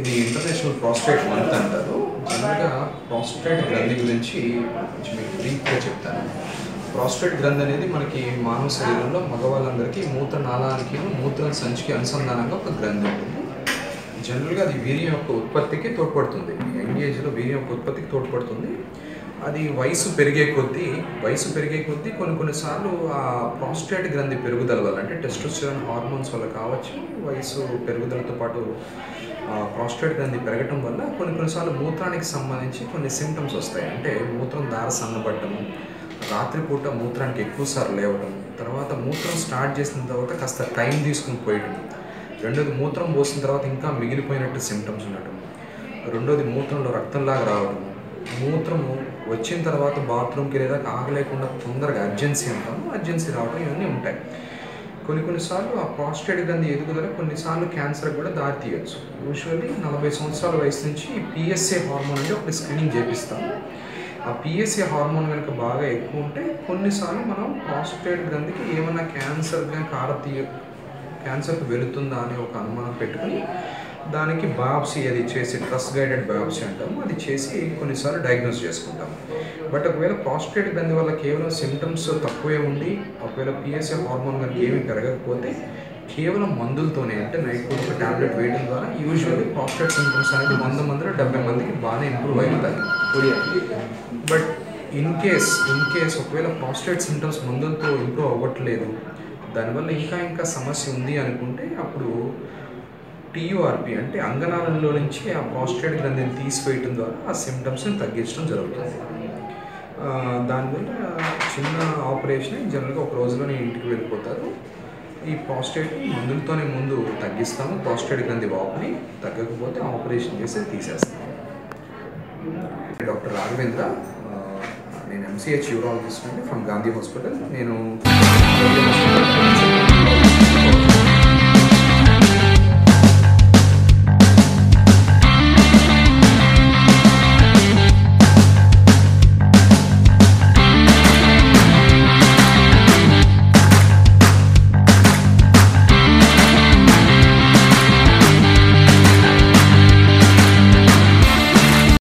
ఇది international prostate month అంటారు. జనరల్గా ప్రాస్టేట్ గ్రంథి గురించి కొంచెం మీకు బ్రీఫ్గా చెప్తాను. ప్రాస్టేట్ గ్రంథి అనేది మనకి మానవ శరీరంలో మగవాళ్ళందరికీ మూత్ర నాళానికి, మూత్ర సంచికి అనుసంధానంగా ఒక గ్రంథి ఉంటుంది. జనరల్గా అది వీర్యం యొక్క ఉత్పత్తికి తోడ్పడుతుంది. యంగ్ ఏజ్లో వీర్యం యొక్క ఉత్పత్తికి తోడ్పడుతుంది. అది వయసు పెరిగే కొద్దీ కొన్నిసార్లు ఆ ప్రాస్టేట్ గ్రంథి పెరుగుదల వల్ల, అంటే టెస్టోస్టెరాన్ హార్మోన్స్ వల్ల కావచ్చు, వయసు పెరుగుదలతో పాటు ప్రాస్టేట్ గ్రంథి పెరగటం వల్ల కొన్నిసార్లు మూత్రానికి సంబంధించి కొన్ని సిమ్టమ్స్ వస్తాయి. అంటే మూత్రం దార సన్నబడ్డము, రాత్రిపూట మూత్రానికి ఎక్కువసార్లు లేవడం, తర్వాత మూత్రం స్టార్ట్ చేసిన తర్వాత కాస్త టైం తీసుకుని పోయడం, రెండోది మూత్రం పోసిన తర్వాత ఇంకా మిగిలిపోయినట్టు సిమ్టమ్స్ ఉండటం, రెండోది మూత్రంలో రక్తంలాగా రావడం, మూత్రము వచ్చిన తర్వాత బాత్రూమ్కి లేదా ఆగలేకుండా తొందరగా అర్జెన్సీ రావడం, ఇవన్నీ ఉంటాయి. కొన్నిసార్లు ఆ ప్రాస్టేట్ గ్రంథి ఎదుగుదల కొన్నిసార్లు క్యాన్సర్ కూడా దారి తీయచ్చు. యూజువల్లీ 40 సంవత్సరాల వయసు నుంచి ఈ PSA హార్మోన్ అనేది ఒకటి స్క్రీనింగ్ చేపిస్తాము. ఆ PSA హార్మోన్ కనుక బాగా ఎక్కువ ఉంటే కొన్నిసార్లు మనం ప్రాస్టేట్ గ్రంథికి ఏమైనా క్యాన్సర్గా క్యాన్సర్కి వెళుతుందా అనే ఒక అనుమానం పెట్టుకుని దానికి బయాప్సీ అది చేసి, ట్రస్ట్ గైడెడ్ బయాప్సీ అంటాము, అది చేసి కొన్నిసార్లు డయాగ్నోస్ చేసుకుంటాము. బట్ ఒకవేళ ప్రాస్టేట్ గ్రంథి వల్ల కేవలం సిమ్టమ్స్ తక్కువే ఉండి ఒకవేళ PSA హార్మోన్ కనుక ఏమీ పెరగకపోతే కేవలం మందులతోనే, అంటే నైట్ పూట ఒక ట్యాబ్లెట్ వేయడం ద్వారా యూజువల్లీ ప్రాస్టేట్ సిమ్టమ్స్ అనేది 100 మందిలో 70 మందికి బాగానే ఇంప్రూవ్ అవుతాయి. బట్ ఇన్ కేస్ ఒకవేళ ప్రాస్టేట్ సిమ్టమ్స్ మందులతో ఇంప్రూవ్ అవ్వట్లేదు, దానివల్ల ఇంకా సమస్య ఉంది అనుకుంటే అప్పుడు TURP అంటే అంగనాళంలో నుంచి ఆ ప్రాస్టేట్ గ్రంథిని తీసివేయడం ద్వారా ఆ సిమ్టమ్స్ని తగ్గించడం జరుగుతుంది. దానివల్ల చిన్న ఆపరేషన్ జనరల్గా ఒక రోజులోనే ఇంటికి వెళ్ళిపోతారు. ఈ ప్రాస్టేట్ మందులతోనే ముందు తగ్గిస్తాము, ప్రాస్టేట్ గ్రంథి వాపుని తగ్గకపోతే ఆపరేషన్ చేసి తీసేస్తాము. డాక్టర్ రాఘవేంద్ర, నేను MCH యూరాలజిస్ట్ అండి, ఫ్రమ్ గాంధీ హాస్పిటల్. నేను